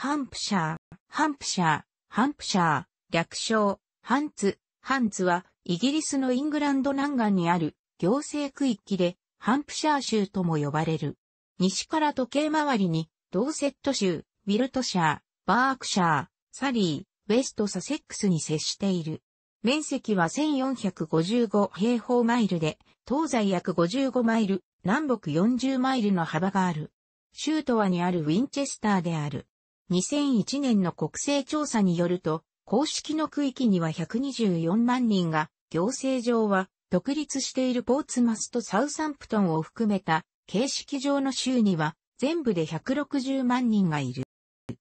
ハンプシャー、略称、ハンツは、イギリスのイングランド南岸にある行政区域で、ハンプシャー州とも呼ばれる。西から時計回りに、ドーセット州、ウィルトシャー、バークシャー、サリー、ウェストサセックスに接している。面積は1455平方マイルで、東西約55マイル、南北40マイルの幅がある。州都はにあるウィンチェスターである。2001年の国勢調査によると、公式の区域には124万人が、行政上は独立しているポーツマスとサウサンプトンを含めた、形式上の州には、全部で160万人がいる。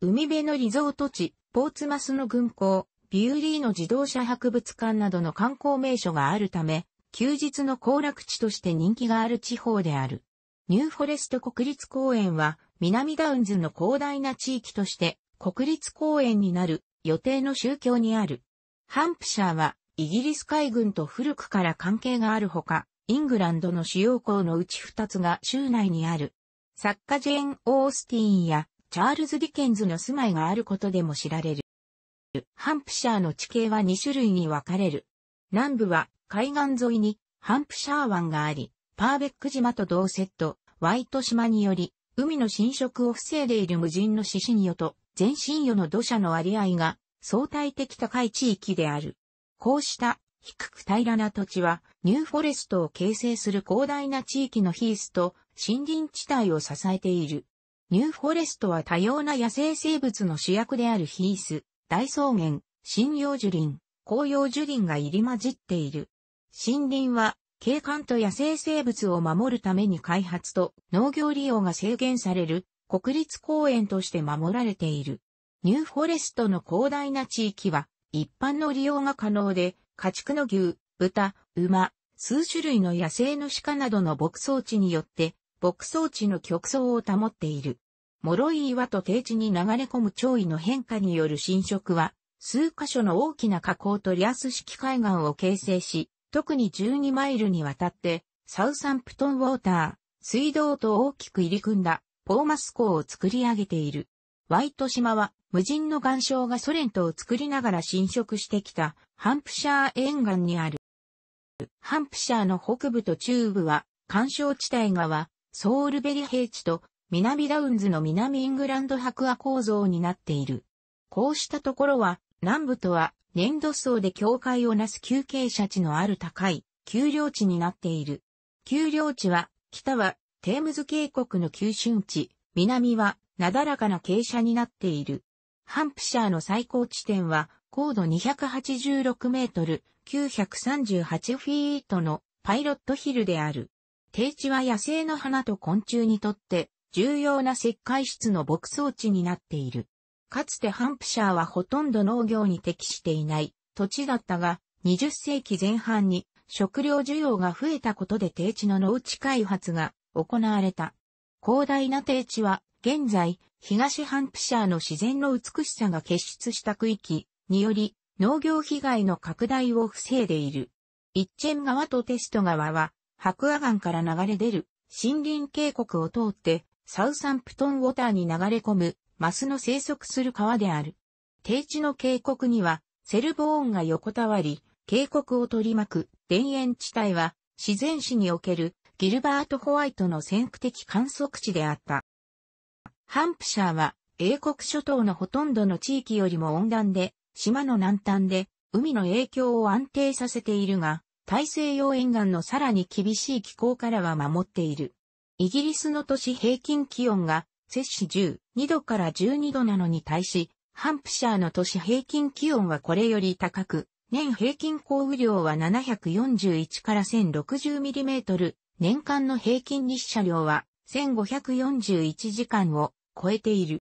海辺のリゾート地、ポーツマスの軍港、ビューリーの自動車博物館などの観光名所があるため、休日の行楽地として人気がある地方である。ニューフォレスト国立公園は、南ダウンズの広大な地域として、国立公園になる予定の州境にある。ハンプシャーは、イギリス海軍と古くから関係があるほか、イングランドの主要校のうち2つが州内にある。作家ジェーン・オースティーンやチャールズ・ディケンズの住まいがあることでも知られる。ハンプシャーの地形は2種類に分かれる。南部は海岸沿いにハンプシャー湾があり、パーベック島とドーセット、ワイト島により、海の浸食を防いでいる無人の獅子によと、全身魚の土砂の割合が相対的高い地域である。こうした低く平らな土地は、ニューフォレストを形成する広大な地域のヒースと森林地帯を支えている。ニューフォレストは多様な野生生物の主役であるヒース、大草原、針葉樹林、広葉樹林が入り混じっている。森林は景観と野生生物を守るために開発と農業利用が制限される国立公園として守られている。ニューフォレストの広大な地域は一般の利用が可能で家畜の牛、豚、馬、数種類の野生の鹿などの牧草地によって牧草地の極層を保っている。脆い岩と低地に流れ込む潮位の変化による浸食は、数カ所の大きな河口とリアス式海岸を形成し、特に12マイルにわたって、サウサンプトンウォーター、水道と大きく入り組んだ、ポーマス港を作り上げている。ワイト島は、無人の岩礁がソ連島を作りながら浸食してきた、ハンプシャー沿岸にある。ハンプシャーの北部と中部は、干渉地帯側、ソールベリ平地と、南ダウンズの南イングランド白亜構造になっている。こうしたところは、南部とは粘土層で境界をなす急傾斜地のある高い丘陵地になっている。丘陵地は、北はテームズ渓谷の急峻地、南はなだらかな傾斜になっている。ハンプシャーの最高地点は、高度286メートル、938フィートのパイロットヒルである。低地は野生の花と昆虫にとって、重要な石灰質の牧草地になっている。かつてハンプシャーはほとんど農業に適していない土地だったが、20世紀前半に食料需要が増えたことで低地の農地開発が行われた。広大な低地は、現在、東ハンプシャーの自然の美しさが結出した区域により、農業被害の拡大を防いでいる。イッチェン川とテスト川は、白亜岩から流れ出る森林渓谷を通って、サウサンプトンウォーターに流れ込むマスの生息する川である。低地の渓谷にはセルボーンが横たわり、渓谷を取り巻く田園地帯は自然史におけるギルバート・ホワイトの先駆的観測地であった。ハンプシャーは英国諸島のほとんどの地域よりも温暖で、島の南端で海の影響を安定させているが、大西洋沿岸のさらに厳しい気候からは守っている。イギリスの都市平均気温が摂氏12度から12度なのに対し、ハンプシャーの都市平均気温はこれより高く、年平均降雨量は741から1060ミリメートル、年間の平均日射量は1541時間を超えている。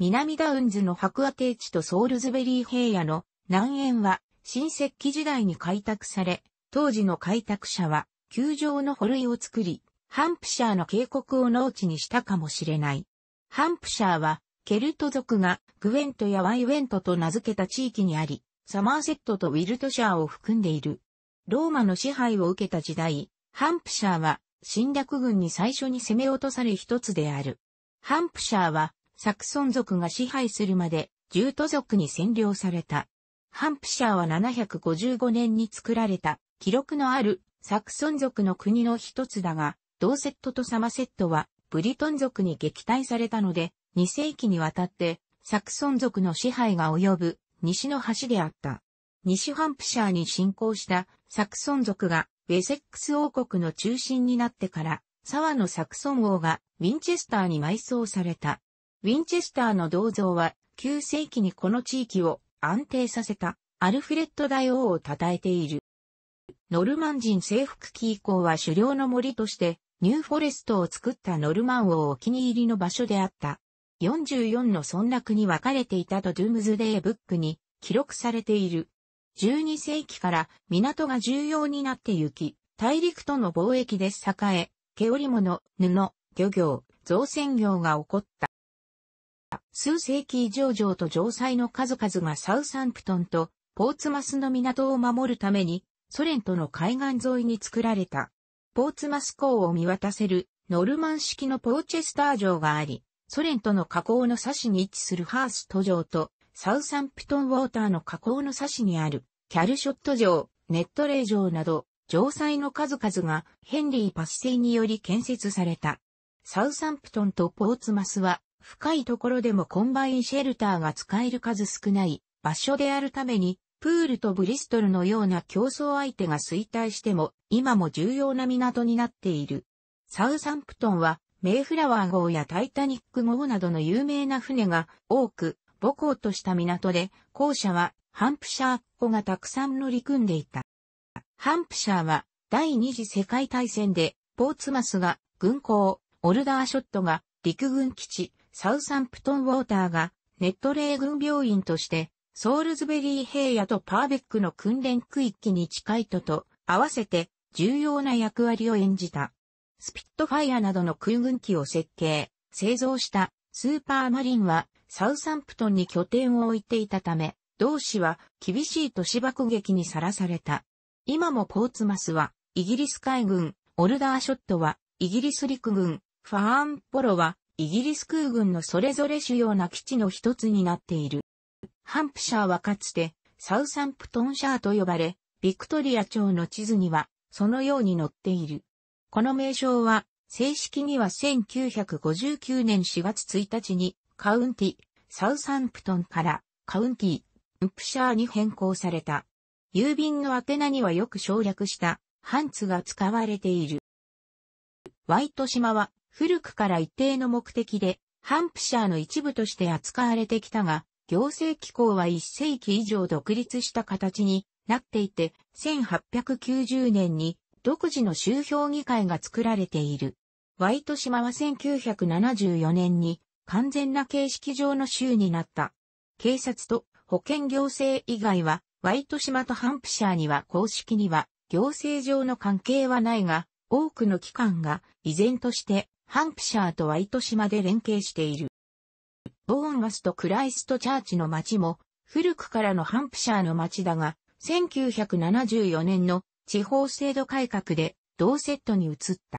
南ダウンズの白亜低地とソールズベリー平野の南縁は新石器時代に開拓され、当時の開拓者は球状の堡塁を作り、ハンプシャーの渓谷を農地にしたかもしれない。ハンプシャーは、ケルト族がグウェントやワイウェントと名付けた地域にあり、サマーセットとウィルトシャーを含んでいる。ローマの支配を受けた時代、ハンプシャーは侵略軍に最初に攻め落とされ一つである。ハンプシャーは、サクソン族が支配するまで、ジュート族に占領された。ハンプシャーは755年に作られた、記録のあるサクソン族の国の一つだが、ドーセットとサマセットは、ブリトン族に撃退されたので、2世紀にわたって、サクソン族の支配が及ぶ、西の端であった。西ハンプシャーに侵攻したサクソン族が、ウェセックス王国の中心になってから、沢のサクソン王がウィンチェスターに埋葬された。ウィンチェスターの銅像は、9世紀にこの地域を安定させたアルフレッド大王を称えている。ノルマン人征服期以降は狩猟の森として、ニューフォレストを作ったノルマン王お気に入りの場所であった。44の村落に分かれていたとドゥームズデイブックに記録されている。12世紀から港が重要になってゆき、大陸との貿易で栄え、毛織物、布、漁業、造船業が起こった。数世紀以上城と城塞の数々がサウサンプトンとポーツマスの港を守るために、ソ連との海岸沿いに作られた。ポーツマス港を見渡せるノルマン式のポーチェスター城があり、ソ連との河口の差に位置するハースト城とサウサンプトンウォーターの河口の差にあるキャルショット城、ネットレイ城など城塞の数々がヘンリー・パシセイにより建設された。サウサンプトンとポーツマスは深いところでもコンバインシェルターが使える数少ない場所であるためにプールとブリストルのような競争相手が衰退しても今も重要な港になっている。サウサンプトンはメイフラワー号やタイタニック号などの有名な船が多く母港とした港で、後者はハンプシャーっ子がたくさん乗り組んでいた。ハンプシャーは第二次世界大戦でポーツマスが軍港、オルダーショットが陸軍基地、サウサンプトンウォーターがネットレイ軍病院としてソールズベリー平野とパーベックの訓練区域に近いと合わせて重要な役割を演じた。スピットファイアなどの空軍機を設計、製造したスーパーマリンはサウサンプトンに拠点を置いていたため、同市は厳しい都市爆撃にさらされた。今もポーツマスはイギリス海軍、オルダーショットはイギリス陸軍、ファーンポロはイギリス空軍のそれぞれ主要な基地の一つになっている。ハンプシャーはかつてサウサンプトンシャーと呼ばれ、ビクトリア朝の地図にはそのように載っている。この名称は、正式には1959年4月1日に、カウンティ、サウサンプトンから、カウンティ、ハンプシャーに変更された。郵便の宛名にはよく省略した、ハンツが使われている。ワイト島は、古くから一定の目的で、ハンプシャーの一部として扱われてきたが、行政機構は1世紀以上独立した形になっていて、1890年に、独自の州評議会が作られている。ワイト島は1974年に完全な形式上の州になった。警察と保健行政以外は、ワイト島とハンプシャーには公式には行政上の関係はないが、多くの機関が依然としてハンプシャーとワイト島で連携している。ボーンマスとクライストチャーチの町も古くからのハンプシャーの町だが、1974年の地方制度改革でドーセットに移った。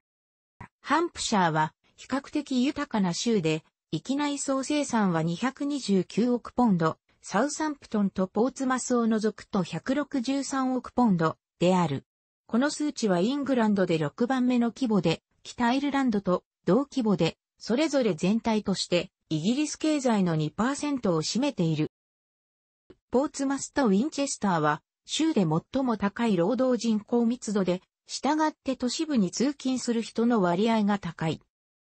ハンプシャーは比較的豊かな州で、域内総生産は229億ポンド、サウサンプトンとポーツマスを除くと163億ポンドである。この数値はイングランドで6番目の規模で、北アイルランドと同規模で、それぞれ全体としてイギリス経済の 2% を占めている。ポーツマスとウィンチェスターは、州で最も高い労働人口密度で、従って都市部に通勤する人の割合が高い。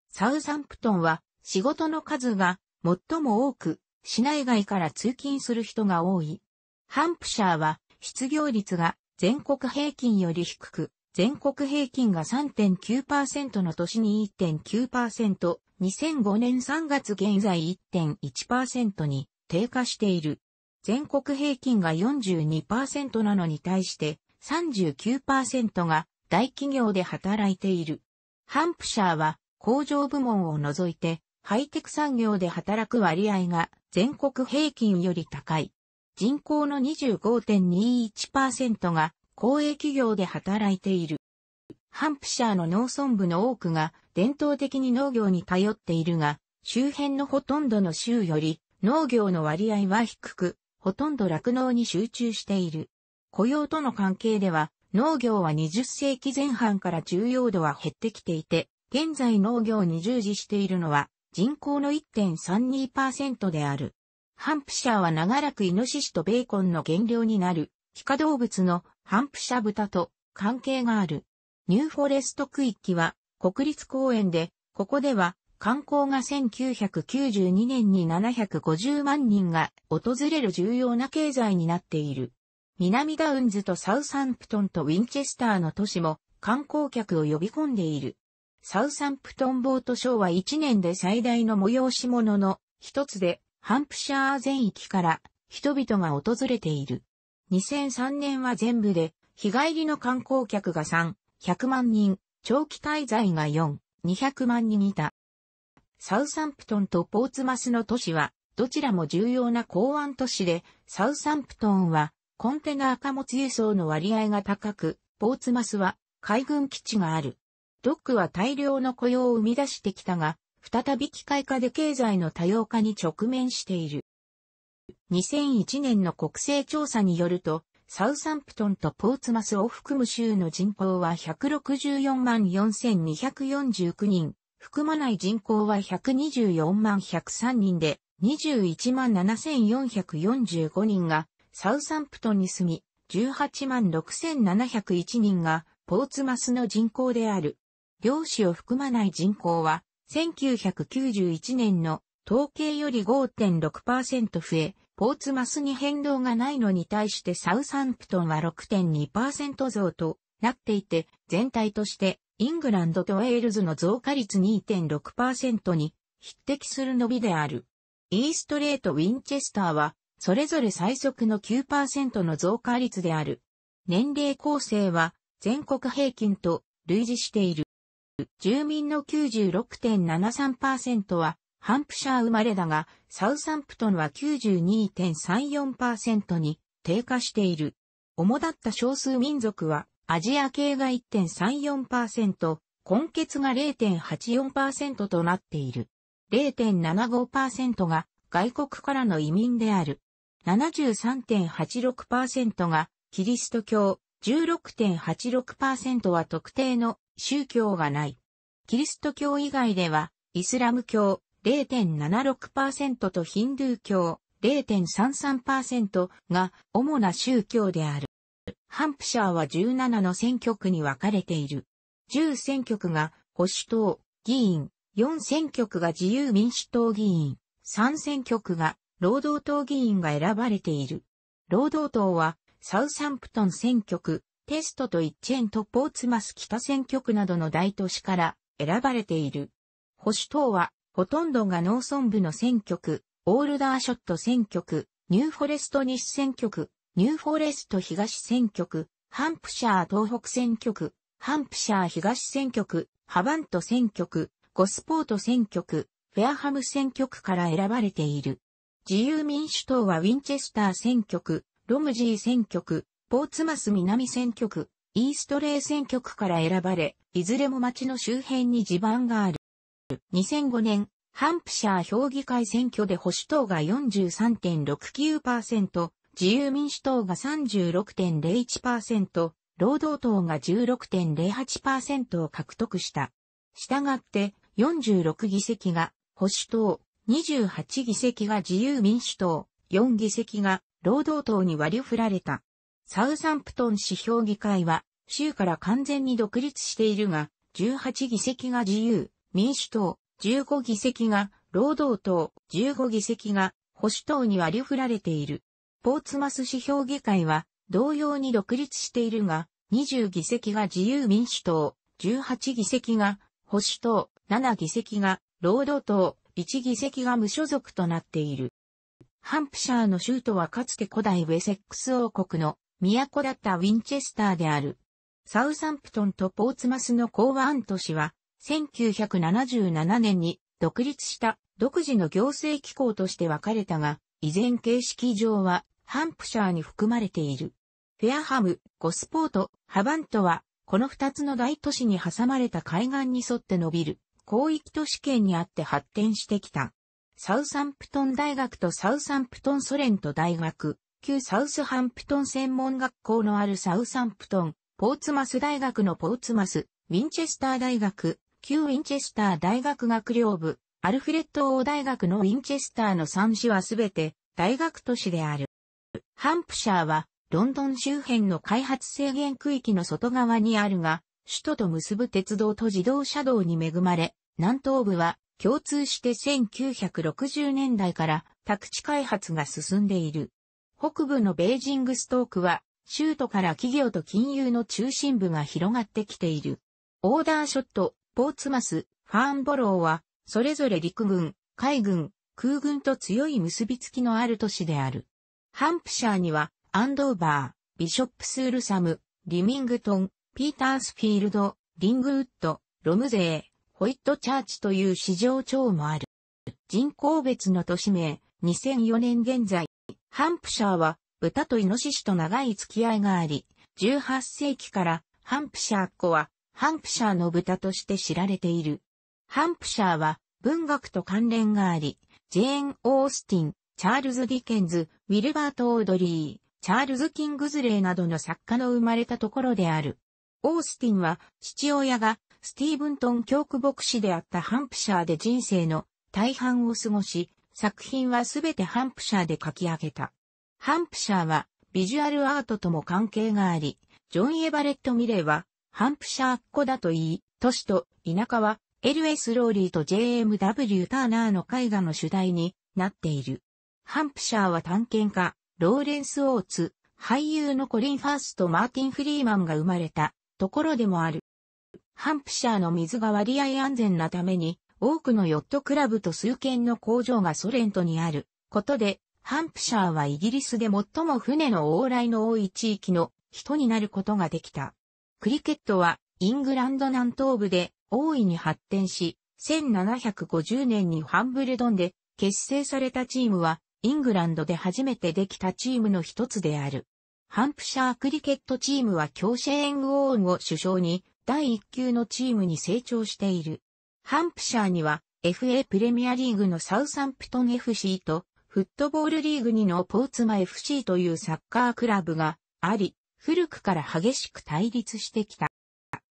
サウサンプトンは仕事の数が最も多く、市内外から通勤する人が多い。ハンプシャーは失業率が全国平均より低く、全国平均が 3.9% の年に 1.9%、2005年3月現在 1.1% に低下している。全国平均が 42% なのに対して 39% が大企業で働いている。ハンプシャーは工場部門を除いてハイテク産業で働く割合が全国平均より高い。人口の 25.21% が公営企業で働いている。ハンプシャーの農村部の多くが伝統的に農業に頼っているが、周辺のほとんどの州より農業の割合は低く、ほとんど酪農に集中している。雇用との関係では、農業は20世紀前半から重要度は減ってきていて、現在農業に従事しているのは人口の 1.32% である。ハンプシャーは長らくイノシシとベーコンの原料になる、皮下動物のハンプシャー豚と関係がある。ニューフォレスト区域は国立公園で、ここでは観光が1992年に750万人が訪れる重要な経済になっている。南ダウンズとサウサンプトンとウィンチェスターの都市も観光客を呼び込んでいる。サウサンプトンボートショーは1年で最大の催し物の一つで、ハンプシャー全域から人々が訪れている。2003年は全部で日帰りの観光客が100万人、長期滞在が200万人いた。サウサンプトンとポーツマスの都市はどちらも重要な港湾都市で、サウサンプトンはコンテナ貨物輸送の割合が高く、ポーツマスは海軍基地がある。ドックは大量の雇用を生み出してきたが、再び機械化で経済の多様化に直面している。2001年の国勢調査によると、サウサンプトンとポーツマスを含む州の人口は164万4249人、含まない人口は124万103人で、21万7445人がサウサンプトンに住み、18万6701人がポーツマスの人口である。両市を含まない人口は、1991年の統計より 5.6% 増え、ポーツマスに変動がないのに対してサウサンプトンは 6.2% 増となっていて、全体としてイングランドとウェールズの増加率 2.6% に匹敵する伸びである。イーストレーとウィンチェスターはそれぞれ最速の 9% の増加率である。年齢構成は全国平均と類似している。住民の 96.73% はハンプシャー生まれだが、サウサンプトンは 92.34% に低下している。主だった少数民族はアジア系が 1.34%、混血が 0.84% となっている。0.75% が外国からの移民である。73.86% がキリスト教、16.86% は特定の宗教がない。キリスト教以外では、イスラム教 0.76% とヒンドゥー教 0.33% が主な宗教である。ハンプシャーは17の選挙区に分かれている。10選挙区が保守党議員、4選挙区が自由民主党議員、3選挙区が労働党議員が選ばれている。労働党はサウサンプトン選挙区、テストとイッチェンとポーツマス北選挙区などの大都市から選ばれている。保守党はほとんどが農村部の選挙区、オールダーショット選挙区、ニューフォレスト西選挙区、ニューフォレスト東選挙区、ハンプシャー東北選挙区、ハンプシャー東選挙区、ハバント選挙区、ゴスポート選挙区、フェアハム選挙区から選ばれている。自由民主党はウィンチェスター選挙区、ロムジー選挙区、ポーツマス南選挙区、イーストレイ選挙区から選ばれ、いずれも町の周辺に地盤がある。2005年、ハンプシャー評議会選挙で保守党が 43.69%、自由民主党が 36.01%、労働党が 16.08% を獲得した。したがって、46議席が保守党、28議席が自由民主党、4議席が労働党に割り振られた。サウサンプトン市評議会は州から完全に独立しているが、18議席が自由民主党、15議席が労働党、15議席が保守党に割り振られている。ポーツマス市評議会は同様に独立しているが、20議席が自由民主党、18議席が保守党、7議席が労働党、1議席が無所属となっている。ハンプシャーの州都はかつて古代ウェセックス王国の都だったウィンチェスターである。サウサンプトンとポーツマスの港湾都市は、1977年に独立した独自の行政機構として分かれたが、依然形式上はハンプシャーに含まれている。フェアハム、ゴスポート、ハバントは、この2つの大都市に挟まれた海岸に沿って伸びる広域都市圏にあって発展してきた。サウサンプトン大学とサウサンプトンソレント大学、旧サウスハンプトン専門学校のあるサウサンプトン、ポーツマス大学のポーツマス、ウィンチェスター大学、旧ウィンチェスター大学学寮部、アルフレッド王大学のウィンチェスターの3市はすべて大学都市である。ハンプシャーはロンドン周辺の開発制限区域の外側にあるが、首都と結ぶ鉄道と自動車道に恵まれ、南東部は共通して1960年代から宅地開発が進んでいる。北部のベージングストークは、州都から企業と金融の中心部が広がってきている。オーダーショット、ポーツマス、ファーンボローは、それぞれ陸軍、海軍、空軍と強い結びつきのある都市である。ハンプシャーには、アンドーバー、ビショップスウルサム、リミングトン、ピータースフィールド、リングウッド、ロムゼー、ホイットチャーチという市場町もある。人口別の都市名、2004年現在。ハンプシャーは豚とイノシシと長い付き合いがあり、18世紀からハンプシャーっ子はハンプシャーの豚として知られている。ハンプシャーは文学と関連があり、ジェーン・オースティン、チャールズ・ディケンズ、ウィルバート・オードリー、チャールズ・キングズレーなどの作家の生まれたところである。オースティンは父親がスティーブントン教区牧師であったハンプシャーで人生の大半を過ごし、作品はすべてハンプシャーで書き上げた。ハンプシャーはビジュアルアートとも関係があり、ジョン・エバレット・ミレーはハンプシャーっ子だと言い、都市と田舎は L.S. ローリーと J.M.W. ターナーの絵画の主題になっている。ハンプシャーは探検家、ローレンス・オーツ、俳優のコリン・ファースとマーティン・フリーマンが生まれたところでもある。ハンプシャーの水が割合安全なために、多くのヨットクラブと数軒の工場がソレントにあることで、ハンプシャーはイギリスで最も船の往来の多い地域の人になることができた。クリケットはイングランド南東部で大いに発展し、1750年にハンブルドンで結成されたチームは、イングランドで初めてできたチームの一つである。ハンプシャークリケットチームはキョーシェーン・ウォーンを首相に第一級のチームに成長している。ハンプシャーには FA プレミアリーグのサウサンプトン FC とフットボールリーグ2のポーツマ FC というサッカークラブがあり、古くから激しく対立してきた。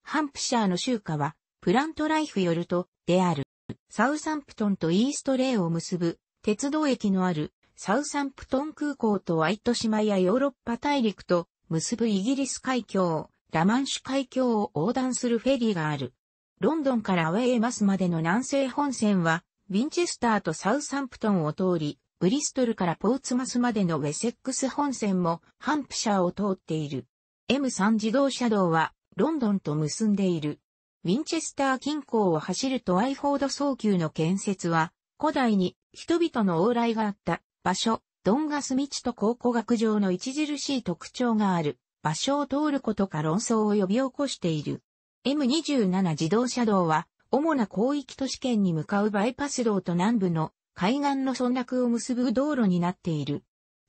ハンプシャーの州下はプラントライフよるとである。サウサンプトンとイーストレイを結ぶ鉄道駅のあるサウサンプトン空港とワイト島やヨーロッパ大陸と結ぶイギリス海峡、ラマンシュ海峡を横断するフェリーがある。ロンドンからアウェーマスまでの南西本線は、ウィンチェスターとサウサンプトンを通り、ブリストルからポーツマスまでのウェセックス本線もハンプシャーを通っている。M3 自動車道はロンドンと結んでいる。ウィンチェスター近郊を走るトワイフォード早急の建設は、古代に人々の往来があった場所、ドンガス道と考古学上の著しい特徴がある場所を通ることが論争を呼び起こしている。M27 自動車道は、主な広域都市圏に向かうバイパス道と南部の海岸の村落を結ぶ道路になっている。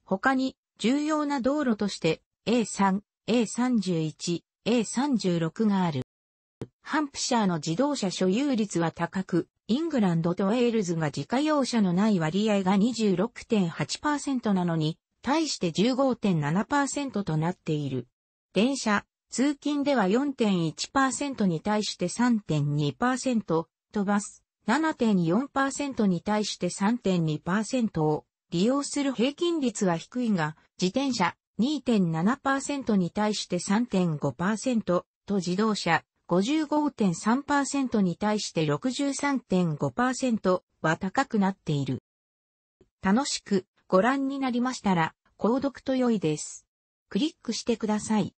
他に、重要な道路として、A3、A31、A36 がある。ハンプシャーの自動車所有率は高く、イングランドとウェールズが自家用車のない割合が 26.8% なのに、対して 15.7% となっている。電車、通勤では 4.1% に対して 3.2%、バス 7.4% に対して 3.2% を利用する平均率は低いが、自転車 2.7% に対して 3.5%、自動車 55.3% に対して 63.5% は高くなっている。楽しくご覧になりましたら、購読と良いです。クリックしてください。